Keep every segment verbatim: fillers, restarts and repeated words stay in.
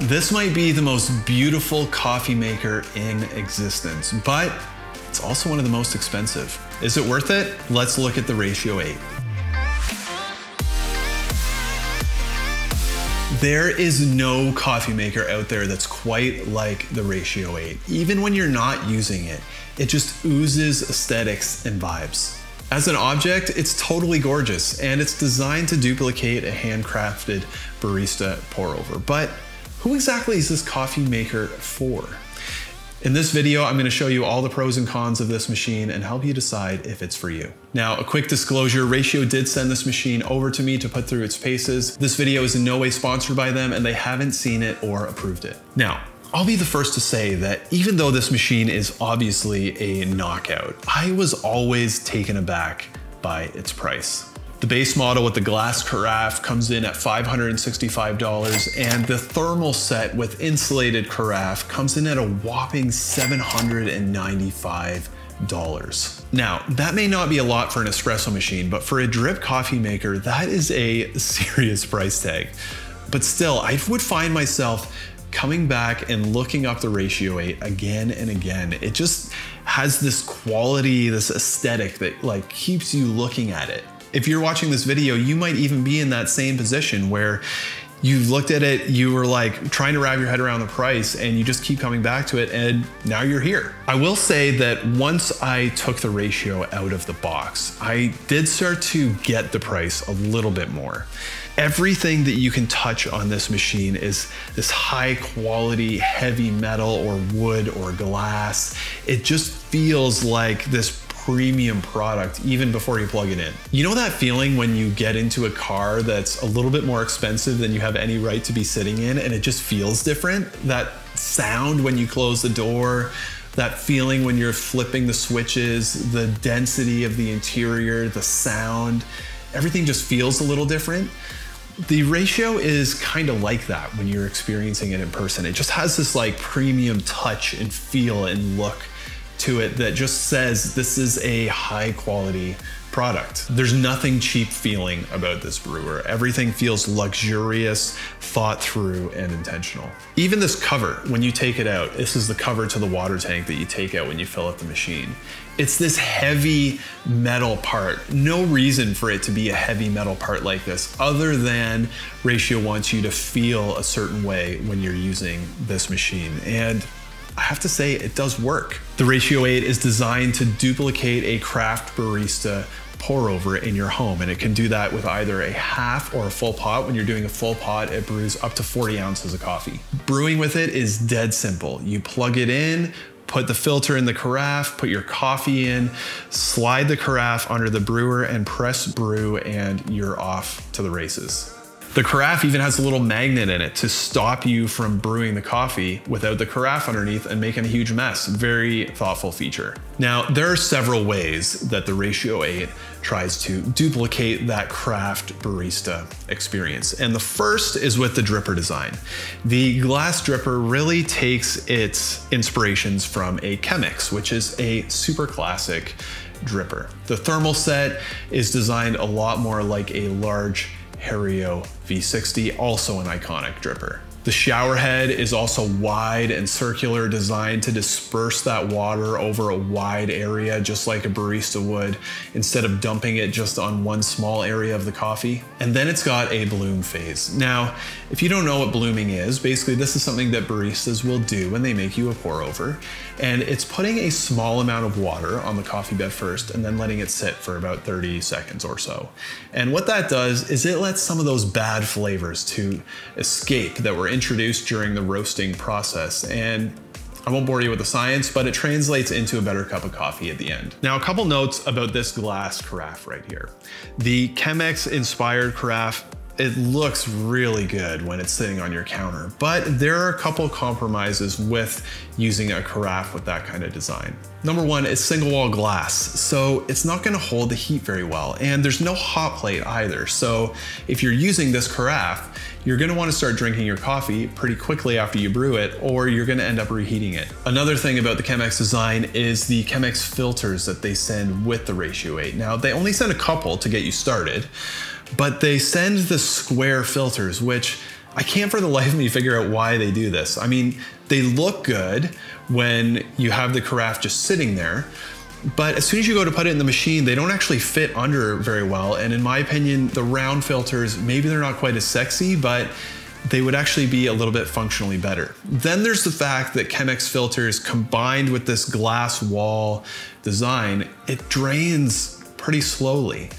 This might be the most beautiful coffee maker in existence, but it's also one of the most expensive. Is it worth it? Let's look at the Ratio Eight. There is no coffee maker out there that's quite like the Ratio Eight. Even when you're not using it, it just oozes aesthetics and vibes. As an object, it's totally gorgeous, and it's designed to duplicate a handcrafted barista pour-over. But who exactly is this coffee maker for? In this video, I'm going to show you all the pros and cons of this machine and help you decide if it's for you. Now, a quick disclosure, Ratio did send this machine over to me to put through its paces. This video is in no way sponsored by them, and they haven't seen it or approved it. Now, I'll be the first to say that even though this machine is obviously a knockout, I was always taken aback by its price. The base model with the glass carafe comes in at five hundred sixty-five dollars, and the thermal set with insulated carafe comes in at a whopping seven hundred ninety-five dollars. Now, that may not be a lot for an espresso machine, but for a drip coffee maker, that is a serious price tag. But still, I would find myself coming back and looking up the Ratio Eight again and again. It just has this quality, this aesthetic that like keeps you looking at it. If you're watching this video, you might even be in that same position where you've looked at it, you were like trying to wrap your head around the price, and you just keep coming back to it, and now you're here. I will say that once I took the Ratio out of the box, I did start to get the price a little bit more. Everything that you can touch on this machine is this high quality, heavy metal or wood or glass. It just feels like this premium product even before you plug it in. You know that feeling when you get into a car that's a little bit more expensive than you have any right to be sitting in, and it just feels different? That sound when you close the door, that feeling when you're flipping the switches, the density of the interior, the sound, everything just feels a little different. The Ratio is kind of like that when you're experiencing it in person. It just has this like premium touch and feel and look to it that just says this is a high quality product. There's nothing cheap feeling about this brewer. Everything feels luxurious, thought through, and intentional. Even this cover, when you take it out, this is the cover to the water tank that you take out when you fill up the machine. It's this heavy metal part. No reason for it to be a heavy metal part like this, other than Ratio wants you to feel a certain way when you're using this machine. And I have to say, it does work. The Ratio Eight is designed to duplicate a craft barista pour over in your home, and it can do that with either a half or a full pot. When you're doing a full pot, it brews up to forty ounces of coffee. Brewing with it is dead simple. You plug it in, put the filter in the carafe, put your coffee in, slide the carafe under the brewer, and press brew, and you're off to the races. The carafe even has a little magnet in it to stop you from brewing the coffee without the carafe underneath and making a huge mess. Very thoughtful feature. Now, there are several ways that the Ratio Eight tries to duplicate that craft barista experience. And the first is with the dripper design. The glass dripper really takes its inspirations from a Chemex, which is a super classic dripper. The thermal set is designed a lot more like a large Hario V sixty, also an iconic dripper. The shower head is also wide and circular, designed to disperse that water over a wide area, just like a barista would, instead of dumping it just on one small area of the coffee. And then it's got a bloom phase. Now, if you don't know what blooming is, basically this is something that baristas will do when they make you a pour over. And it's putting a small amount of water on the coffee bed first and then letting it sit for about thirty seconds or so. And what that does is it lets some of those bad flavors to escape that were introduced during the roasting process. And I won't bore you with the science, but it translates into a better cup of coffee at the end. Now, a couple notes about this glass carafe right here. The Chemex inspired carafe, it looks really good when it's sitting on your counter, but there are a couple compromises with using a carafe with that kind of design. Number one, it's single wall glass, so it's not gonna hold the heat very well, and there's no hot plate either. So if you're using this carafe, you're gonna wanna start drinking your coffee pretty quickly after you brew it, or you're gonna end up reheating it. Another thing about the Chemex design is the Chemex filters that they send with the Ratio Eight. Now, they only send a couple to get you started, but they send the square filters, which I can't for the life of me figure out why they do this. I mean, they look good when you have the carafe just sitting there, but as soon as you go to put it in the machine, they don't actually fit under very well. And in my opinion, the round filters, maybe they're not quite as sexy, but they would actually be a little bit functionally better. Then there's the fact that Chemex filters combined with this glass wall design, it drains pretty slowly.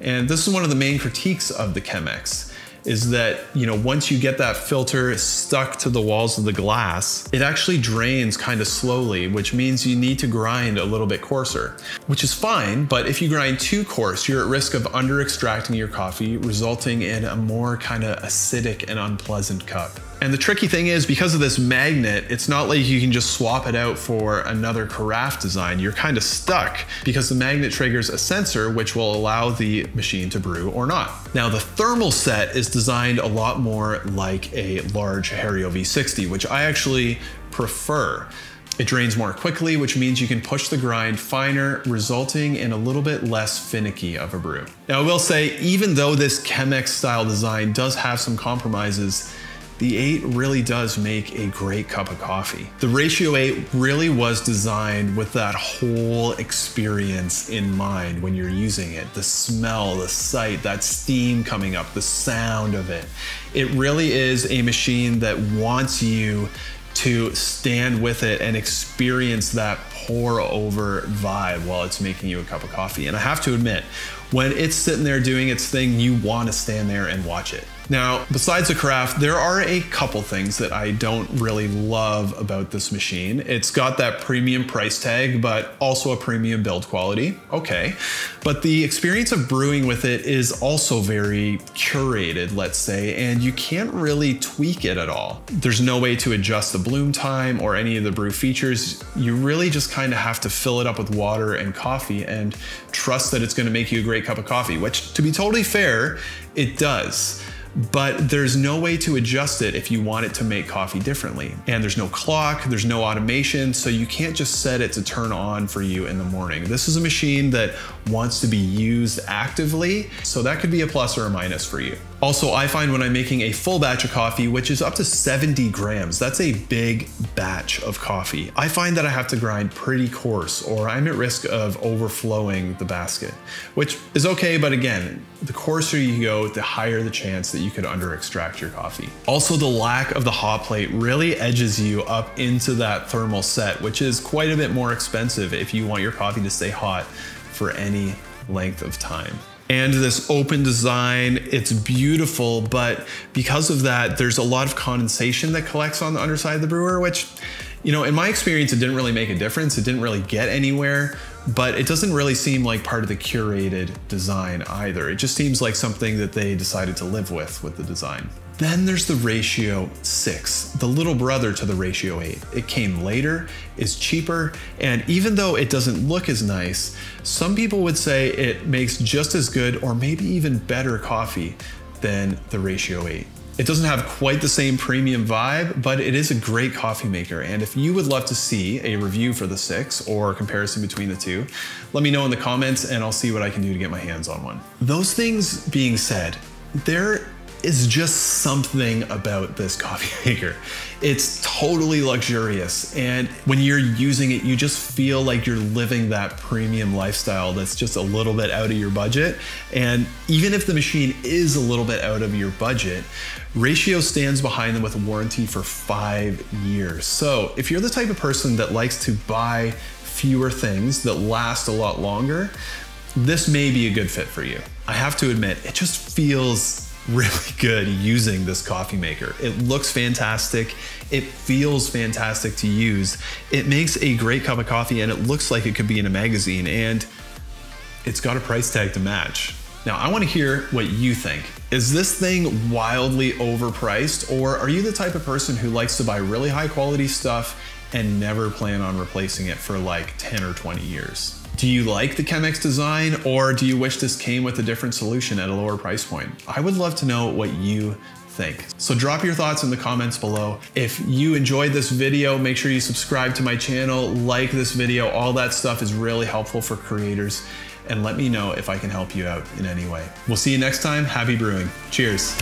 And this is one of the main critiques of the Chemex, is that, you know, once you get that filter stuck to the walls of the glass, it actually drains kind of slowly, which means you need to grind a little bit coarser, which is fine. But if you grind too coarse, you're at risk of under extracting your coffee, resulting in a more kind of acidic and unpleasant cup. And the tricky thing is, because of this magnet, it's not like you can just swap it out for another carafe design. You're kind of stuck because the magnet triggers a sensor which will allow the machine to brew or not. Now the thermal set is designed a lot more like a large Hario V sixty, which I actually prefer. It drains more quickly, which means you can push the grind finer, resulting in a little bit less finicky of a brew. Now I will say, even though this Chemex style design does have some compromises, the eight really does make a great cup of coffee. The Ratio eight really was designed with that whole experience in mind when you're using it. The smell, the sight, that steam coming up, the sound of it. It really is a machine that wants you to stand with it and experience that pour over vibe while it's making you a cup of coffee. And I have to admit, when it's sitting there doing its thing, you want to stand there and watch it. Now, besides the carafe, there are a couple things that I don't really love about this machine. It's got that premium price tag, but also a premium build quality. Okay. But the experience of brewing with it is also very curated, let's say, and you can't really tweak it at all. There's no way to adjust the bloom time or any of the brew features. You really just kind of have to fill it up with water and coffee and trust that it's going to make you a great cup of coffee, which, to be totally fair, it does. But there's no way to adjust it if you want it to make coffee differently. And there's no clock, there's no automation, so you can't just set it to turn on for you in the morning. This is a machine that wants to be used actively, so that could be a plus or a minus for you. Also, I find when I'm making a full batch of coffee, which is up to seventy grams, that's a big batch of coffee, I find that I have to grind pretty coarse or I'm at risk of overflowing the basket, which is okay, but again, the coarser you go, the higher the chance that you could under extract your coffee. Also, the lack of the hot plate really edges you up into that thermal set, which is quite a bit more expensive if you want your coffee to stay hot for any length of time. And this open design, it's beautiful, but because of that, there's a lot of condensation that collects on the underside of the brewer, which, you know, in my experience, it didn't really make a difference. It didn't really get anywhere, but it doesn't really seem like part of the curated design either. It just seems like something that they decided to live with with the design. Then there's the Ratio six, the little brother to the Ratio eight. It came later, is cheaper, and even though it doesn't look as nice, some people would say it makes just as good or maybe even better coffee than the Ratio eight. It doesn't have quite the same premium vibe, but it is a great coffee maker. And if you would love to see a review for the six or a comparison between the two, let me know in the comments and I'll see what I can do to get my hands on one. Those things being said, there is just something about this coffee maker. It's totally luxurious. And when you're using it, you just feel like you're living that premium lifestyle that's just a little bit out of your budget. And even if the machine is a little bit out of your budget, Ratio stands behind them with a warranty for five years. So if you're the type of person that likes to buy fewer things that last a lot longer, this may be a good fit for you. I have to admit, it just feels really good using this coffee maker. It looks fantastic. It feels fantastic to use. It makes a great cup of coffee and it looks like it could be in a magazine, and it's got a price tag to match. Now, I want to hear what you think. Is this thing wildly overpriced, or are you the type of person who likes to buy really high quality stuff and never plan on replacing it for like ten or twenty years? Do you like the Chemex design, or do you wish this came with a different solution at a lower price point? I would love to know what you think. So drop your thoughts in the comments below. If you enjoyed this video, make sure you subscribe to my channel, like this video, all that stuff is really helpful for creators, and let me know if I can help you out in any way. We'll see you next time. Happy brewing. Cheers.